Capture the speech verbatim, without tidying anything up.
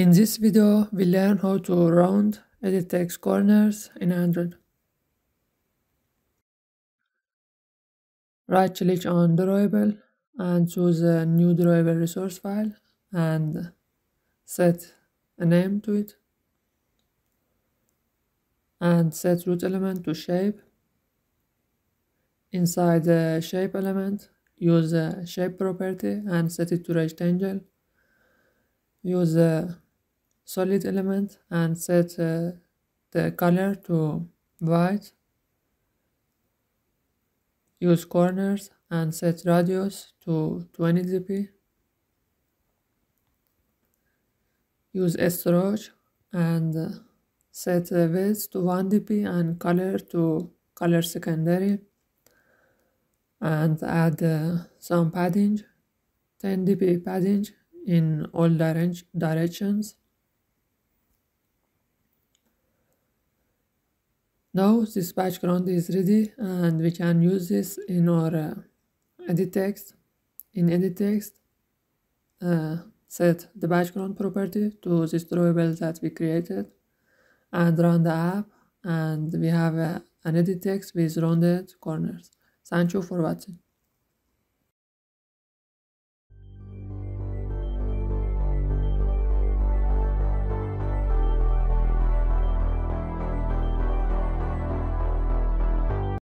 In this video, we learn how to round edit text corners in Android. Right click on drawable and choose a new drawable resource file and set a name to it. And set root element to shape. Inside the shape element, use the shape property and set it to rectangle. Use the solid element and set uh, the color to white. Use corners and set radius to twenty degrees. Use stroke and uh, set uh, width to one degrees and color to color secondary. And add uh, some padding, ten degrees padding in all directions. Now this background is ready and we can use this in our uh, edit text. In edit text, uh, set the background property to this drawable that we created and run the app, and we have uh, an edit text with rounded corners. Thank you for watching.